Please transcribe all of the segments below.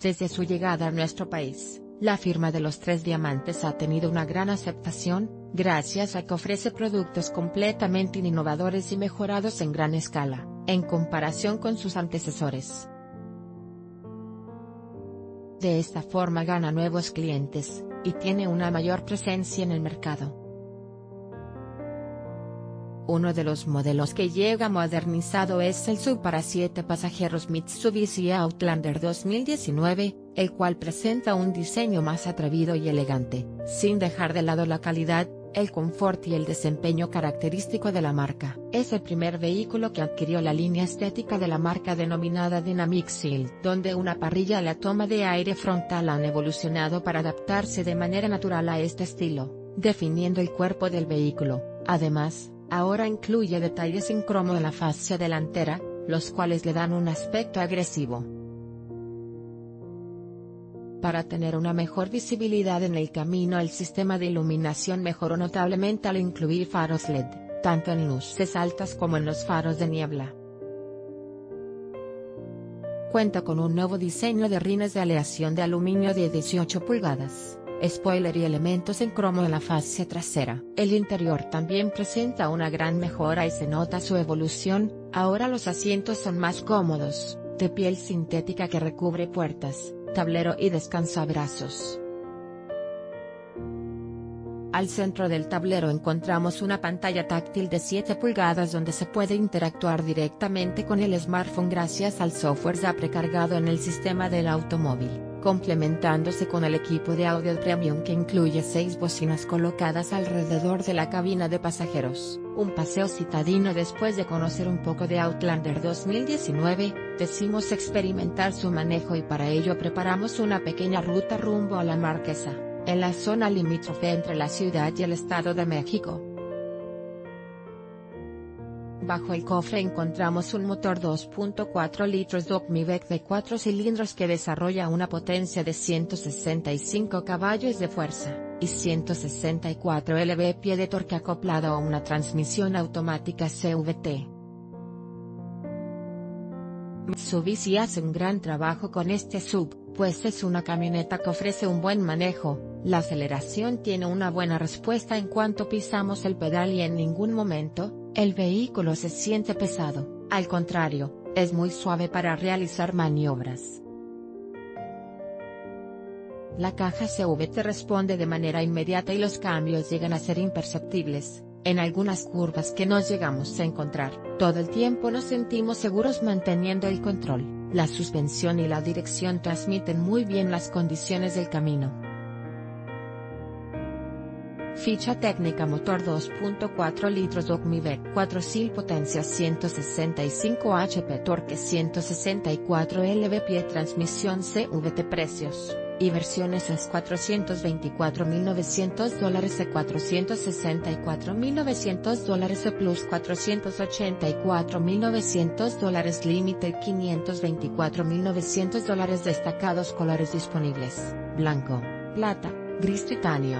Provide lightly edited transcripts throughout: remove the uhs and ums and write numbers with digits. Desde su llegada a nuestro país, la firma de los Tres Diamantes ha tenido una gran aceptación, gracias a que ofrece productos completamente innovadores y mejorados en gran escala, en comparación con sus antecesores. De esta forma gana nuevos clientes, y tiene una mayor presencia en el mercado. Uno de los modelos que llega modernizado es el SUV para 7 pasajeros Mitsubishi Outlander 2019, el cual presenta un diseño más atrevido y elegante, sin dejar de lado la calidad, el confort y el desempeño característico de la marca. Es el primer vehículo que adquirió la línea estética de la marca denominada Dynamic Seal, donde una parrilla a la toma de aire frontal han evolucionado para adaptarse de manera natural a este estilo, definiendo el cuerpo del vehículo. Además, ahora incluye detalles en cromo en la fascia delantera, los cuales le dan un aspecto agresivo. Para tener una mejor visibilidad en el camino, el sistema de iluminación mejoró notablemente al incluir faros LED, tanto en luces altas como en los faros de niebla. Cuenta con un nuevo diseño de rines de aleación de aluminio de 18 pulgadas. Spoiler y elementos en cromo en la fascia trasera. El interior también presenta una gran mejora y se nota su evolución. Ahora los asientos son más cómodos, de piel sintética que recubre puertas, tablero y descansabrazos. Al centro del tablero encontramos una pantalla táctil de 7 pulgadas donde se puede interactuar directamente con el smartphone gracias al software ya precargado en el sistema del automóvil, complementándose con el equipo de audio premium que incluye 6 bocinas colocadas alrededor de la cabina de pasajeros. Un paseo citadino después de conocer un poco de Outlander 2019, decimos experimentar su manejo y para ello preparamos una pequeña ruta rumbo a La Marquesa, en la zona limítrofe entre la ciudad y el Estado de México. Bajo el cofre encontramos un motor 2.4 litros MIVEC de 4 cilindros que desarrolla una potencia de 165 caballos de fuerza, y 164 lb-pie de torque acoplado a una transmisión automática CVT. Mitsubishi hace un gran trabajo con este SUV, pues es una camioneta que ofrece un buen manejo, la aceleración tiene una buena respuesta en cuanto pisamos el pedal y en ningún momento el vehículo se siente pesado, al contrario, es muy suave para realizar maniobras. La caja CVT responde de manera inmediata y los cambios llegan a ser imperceptibles. En algunas curvas que no llegamos a encontrar, todo el tiempo nos sentimos seguros manteniendo el control. La suspensión y la dirección transmiten muy bien las condiciones del camino. Ficha técnica: motor 2.4 litros DOHC 4-sil, potencia 165 HP, torque 164 lb-pie, transmisión CVT. Precios, y versiones es $424,900 e $464,900 e plus $484,900, límite $524,900. Destacados colores disponibles: blanco, plata, gris titanio,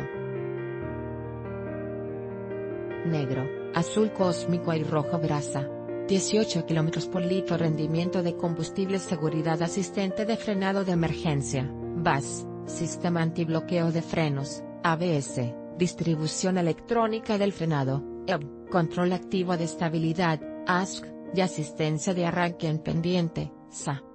negro, azul cósmico y rojo brasa. 18 km por litro rendimiento de combustible. Seguridad: asistente de frenado de emergencia, BAS, sistema antibloqueo de frenos, ABS, distribución electrónica del frenado, EBD, control activo de estabilidad, ASC, y asistencia de arranque en pendiente, SA.